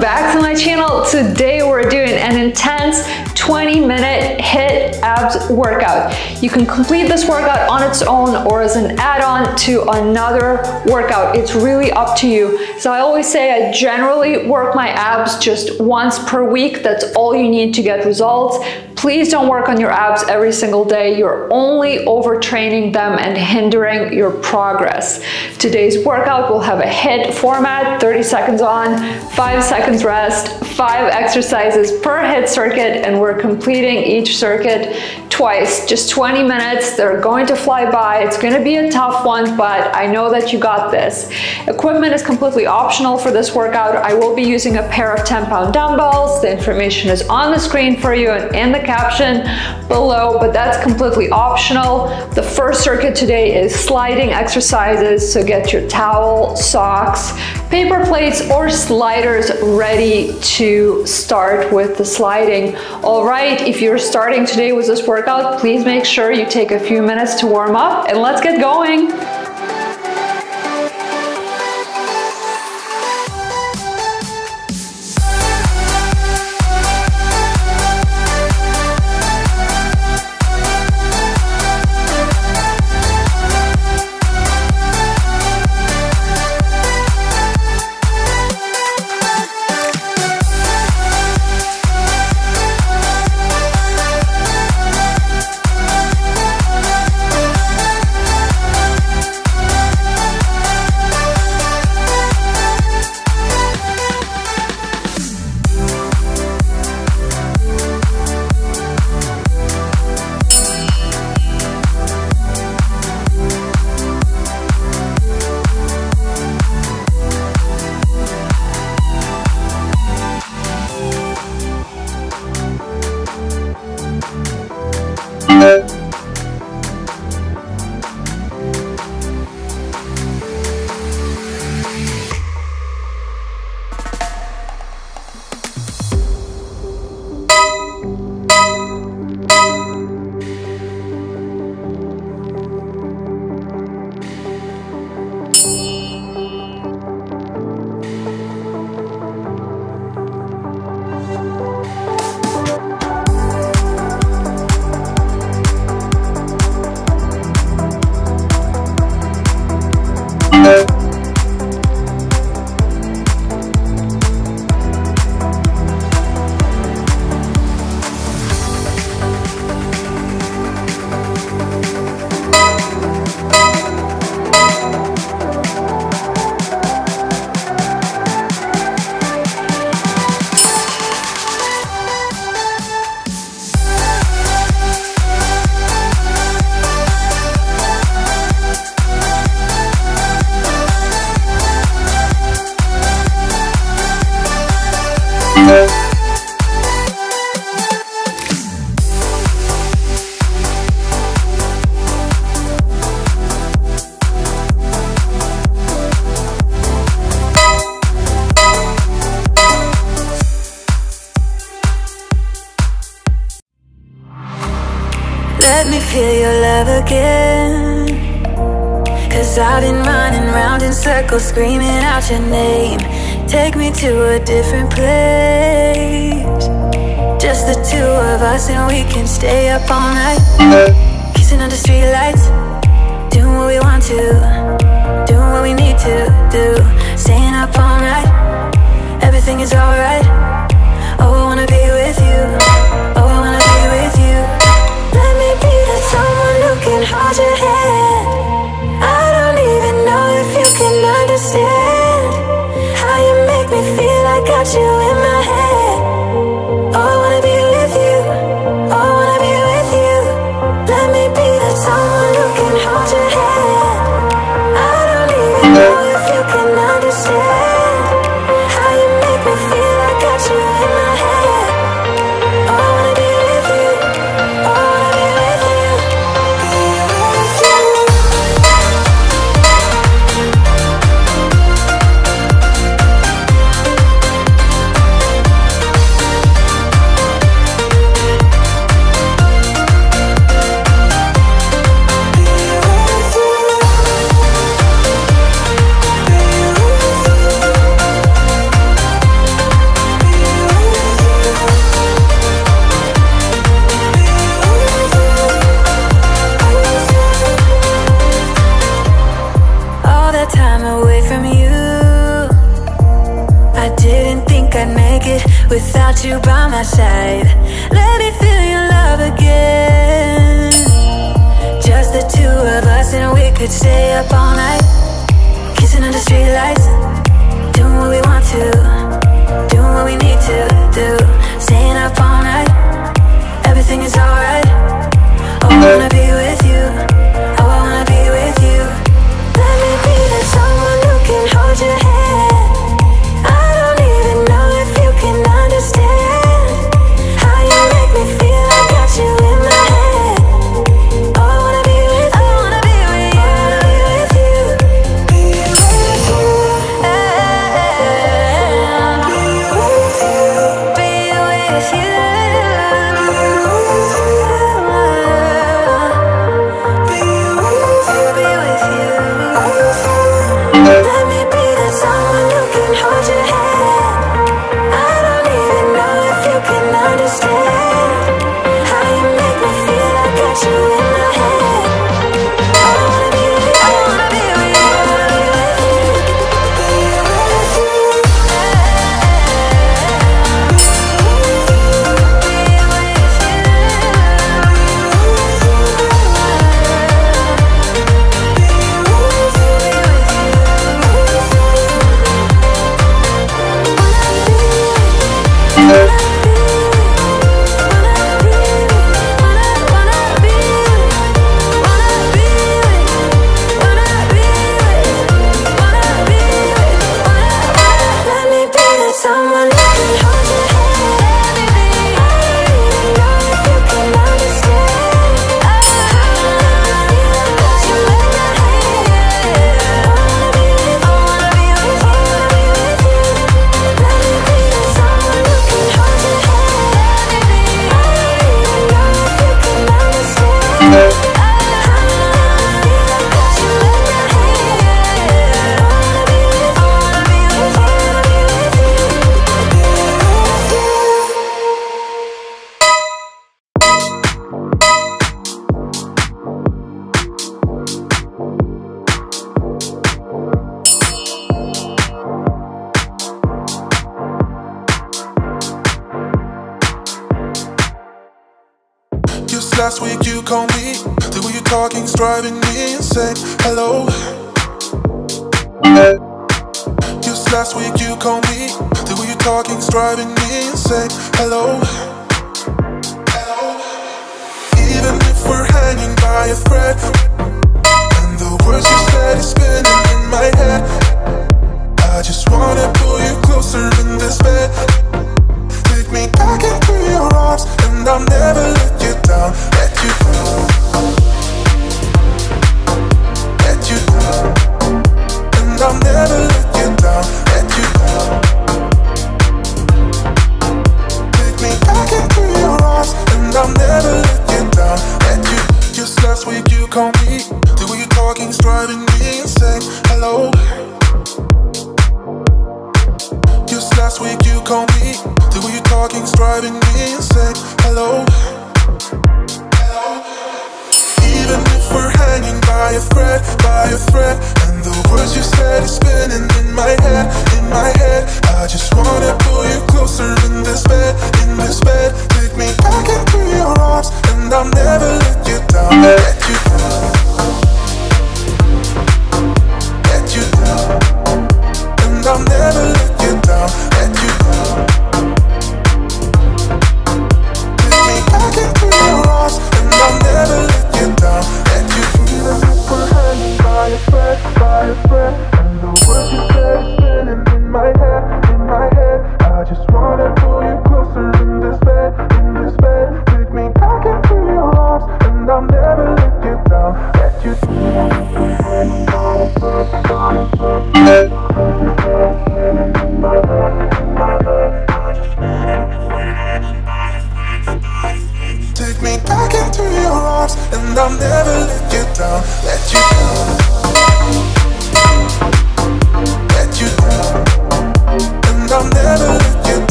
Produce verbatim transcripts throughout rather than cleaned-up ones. Welcome back to my channel. Today we're doing an intense twenty minute HIIT abs workout. You can complete this workout on its own or as an add-on to another workout. It's really up to you. So I always say I generally work my abs just once per week. That's all you need to get results. Please don't work on your abs every single day. You're only overtraining them and hindering your progress. Today's workout will have a HIIT format, thirty seconds on, five seconds rest, five exercises per HIIT circuit, and we're completing each circuit twice. Just twenty minutes, they're going to fly by. It's gonna be a tough one, but I know that you got this. Equipment is completely optional for this workout. I will be using a pair of ten pound dumbbells. The information is on the screen for you and in the caption below, but that's completely optional. The first circuit today is sliding exercises, so get your towel, socks, paper plates, or sliders ready to start with the sliding. All right, if you're starting today with this workout, please make sure you take a few minutes to warm up, and let's get going. Let me feel your love again, 'cause I've been running round in circles, screaming out your name. Take me to a different place, just the two of us, and we can stay up all night, kissing under streetlights, doing what we want to, doing what we need to do, staying up all night. Everything is alright. Oh, I wanna be with you. Oh, I wanna be with you. Let me be that someone who can hold your hand. I don't even know if you can understand how you make me feel. I got you in my head. Oh, I wanna be with you. Oh, I wanna be with you. Let me be that someone who can hold your hand. I don't even know if you can understand how you make me feel. I got you in my head. Oh, I wanna be with you. Oh, make it without you by my side. Let me feel your love again. Just the two of us, and we could stay up all night, kissing under streetlights, doing what we want to, doing what we need to do, staying up all night. Everything is alright. Oh, I wanna be with you. Oh, I wanna be with you. Let me be the someone who can hold your hand. Last week you called me, the way you're talking's driving me insane. Hello. Just last week you called me, the way you're talking's driving me insane. Hello. Hello. Even if we're hanging by a thread, and the words you said is spinning in my head, I just wanna pull you closer in this bed. Take me back into your arms, and I'll never let you down. Let you down, let you down, and I'll never let you down. Let you down, take me back into your arms, and I'll never let you down. Let you. Just last week you called me, the way you're talking's driving me insane. Hello. Just last week you called me, the way you're talking's driving me insane. Hello. Hello. Even if we're hanging by a thread, by a thread, and the words you said is spinning in my head, in my head, I just wanna pull you closer in this bed, in this bed. Take me back into your arms, and I'll never let you down. Let you down, let you down, and I'll never let you down. Let you down, take me back into your arms, and I'll never let you down. Let you down. We're hanging by a thread, by a thread, and the words you said is spinning in my head, in my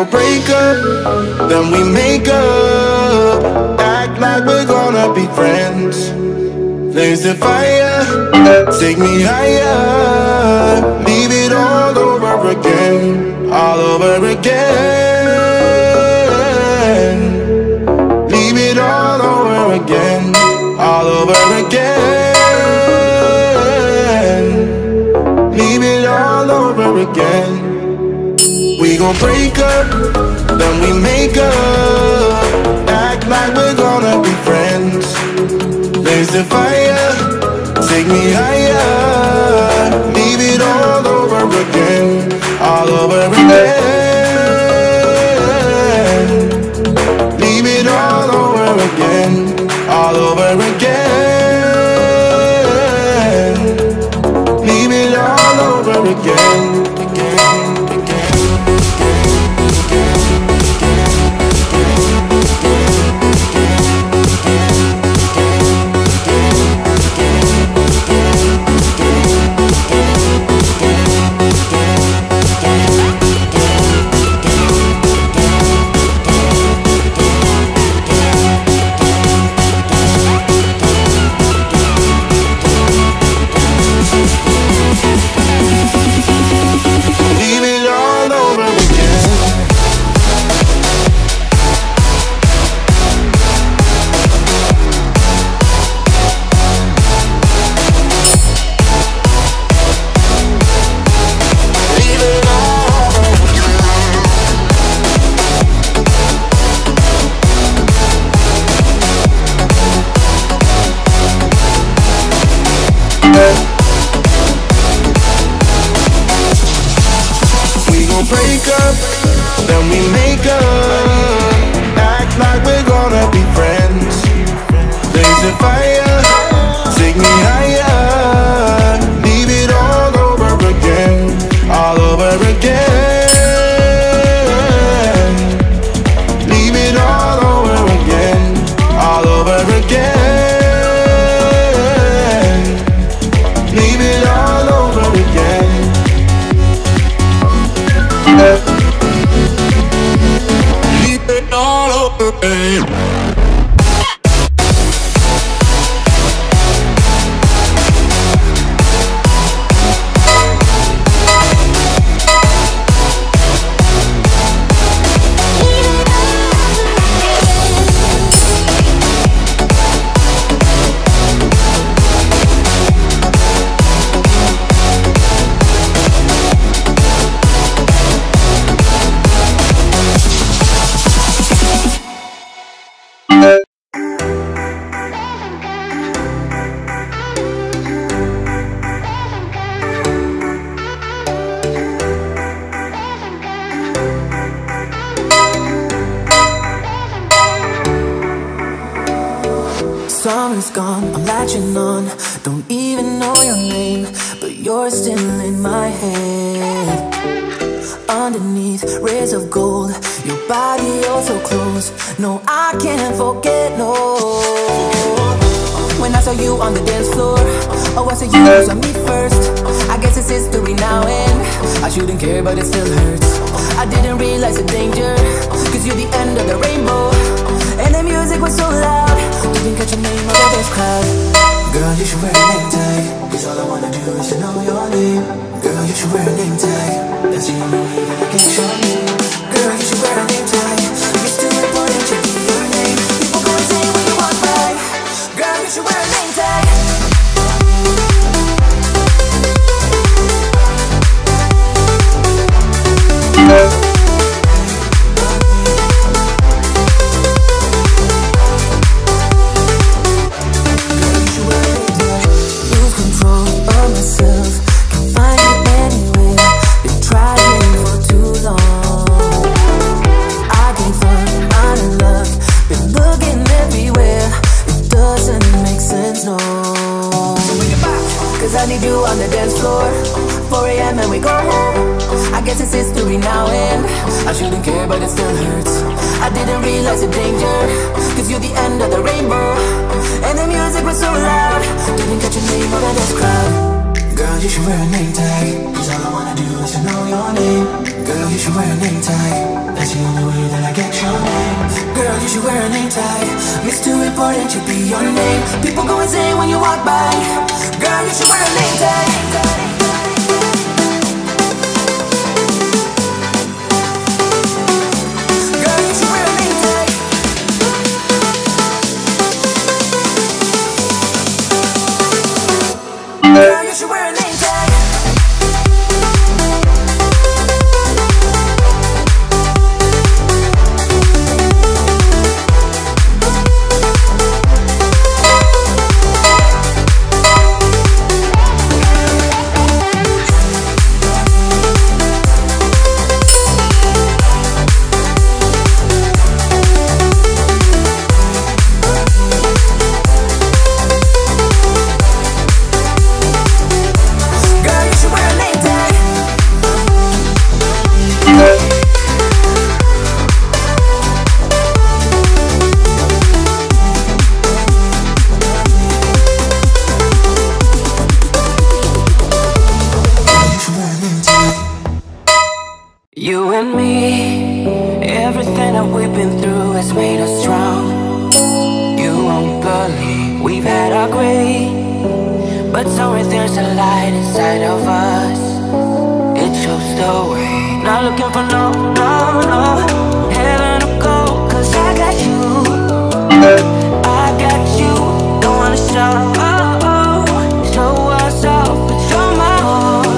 we'll break up, then we make up. Act like we're gonna be friends. Blaze the fire, take me higher. Leave it all over again, all over again. Leave it all over again, all over again. Leave it all over again. We gon' break up, then we make up. Act like we're gonna be friends. Blaze the fire, take me higher. Leave it all over again, all over again. Leave it all over again, all over again. Leave it all over again, again. Break up, then we make up. Act like we're gonna be friends. Blaze the fire, take me higher. Leave it all over again, all over again. Leave it all over again, all over again. Leave it all over again. Leave it all over again. Summer's gone, I'm latching on. Don't even know your name, but you're still in my head. Underneath rays of gold, your body, you're so close. No, I can't forget, no. When I saw you on the dance floor, oh, I saw you saw me first. I guess it's history now and I shouldn't care, but it still hurts. I didn't realize the danger, cause you're the end of the rainbow. And the music was so loud, didn't catch your name over this crowd. Girl, you should wear a necktie, cause all I wanna do is to know your name. Girl, you should wear a name tie, that's the only way that I can show you. Girl, you should wear a name tie, it's too important to be your name. People go insane when you walk by. Girl, you should wear a name tie. I need you on the dance floor, four A M and we go home. I guess it's history now and I shouldn't care, but it still hurts. I didn't realize the danger, cause you're the end of the rainbow. And the music was so loud, didn't catch your name over this crowd. Girl, you should wear a name tag, cause all I wanna do is to know your name. Girl, you should wear a name tag, that's the only way that I get your name. Girl, you should wear a name tag, it's too important to be your name. People go insane when you walk by. Girl, you should wear a name tag. You should wear a name tag. You and me, everything that we've been through has made us strong. You won't believe we've had our great, but sorry there's a light inside of us. It shows the way. Not looking for no, no, no heaven to go, cause I got you, I got you. Don't wanna show, oh, oh, show us off, but you're my own.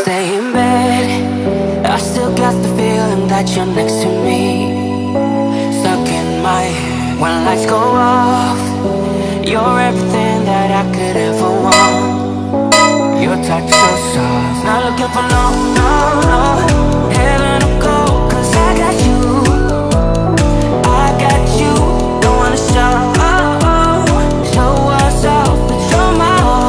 Stay in bed, I still got the feeling that you're next to me. Stuck in my head, when lights go off, you're everything that I could ever want. Your touch so soft, not looking for no, no, no heaven to go, cause I got you, I got you. Don't wanna show, oh, oh, show us off, but you're my own.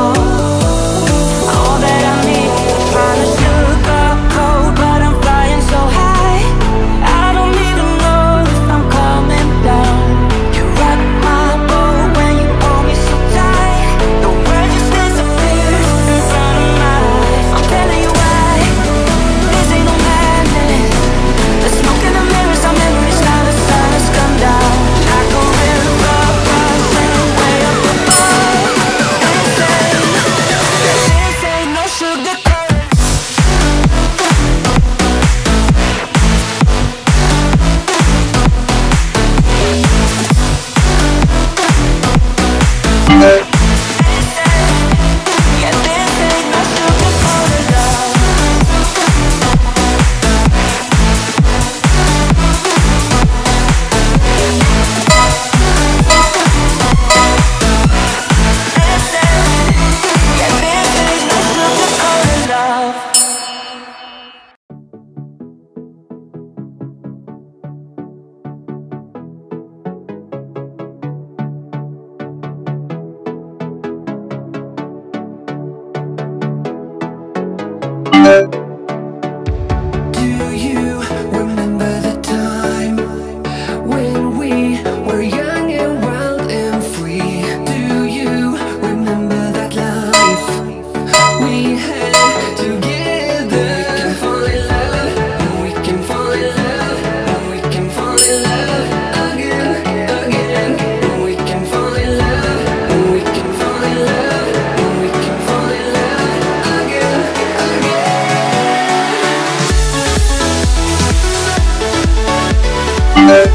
What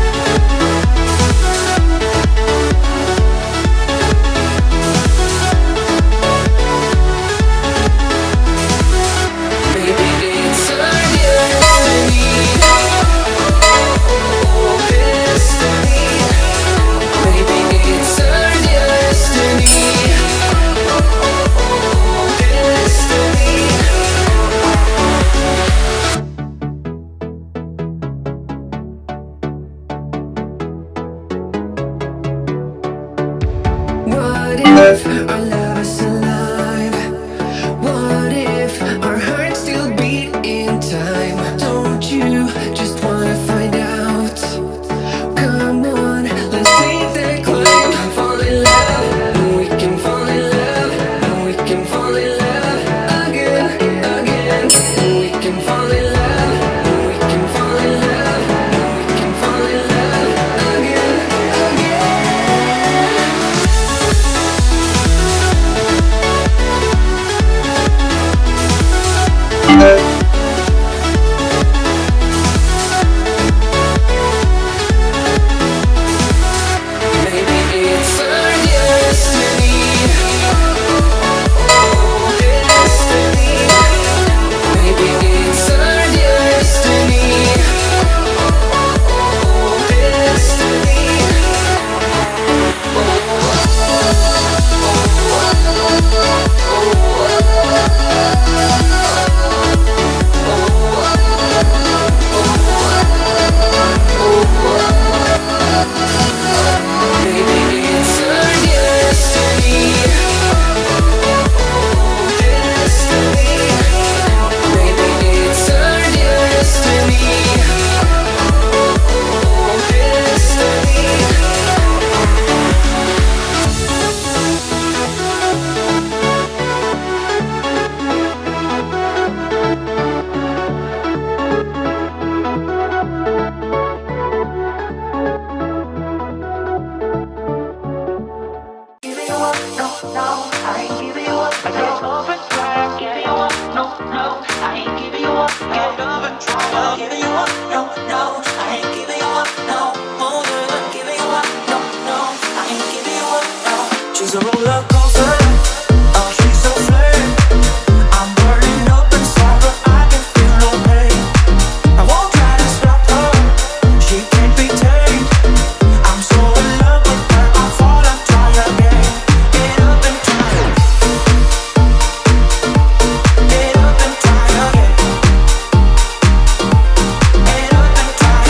if our love is alive? What if our hearts still beat in time? Don't you just wanna find out? Come on, let's take that climb. Fall in love, and we can fall in love, and we can fall in love again, again. And we can fall in love, and we can fall in love, and we can fall in love again, again. She's a roller coaster. Oh, she's so flame. I'm burning up inside, but I can feel no pain. I won't try to stop her. She can't be tamed. I'm so in love with her. I fall and try again. Get up and try again. Get up and try again. Get up and try again.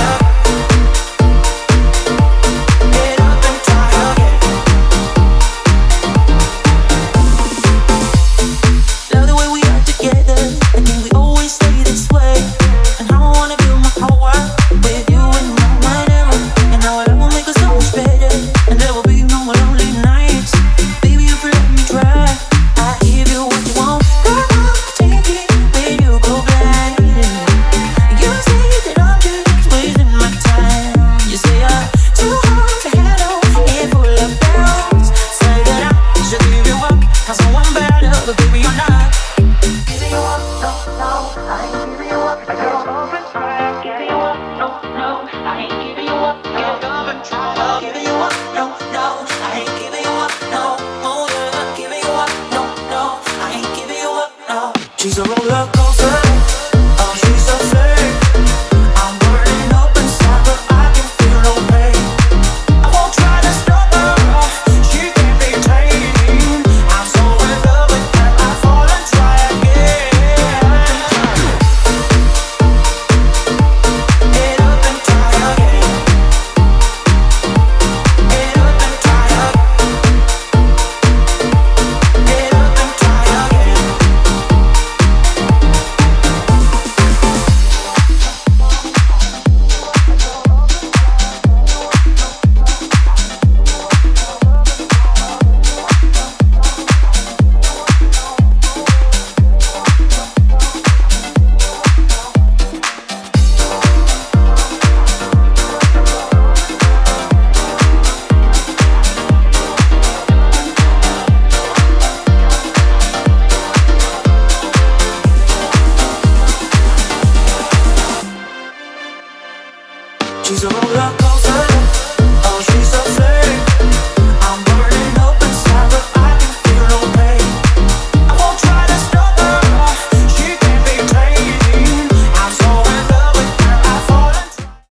She's a roller coaster.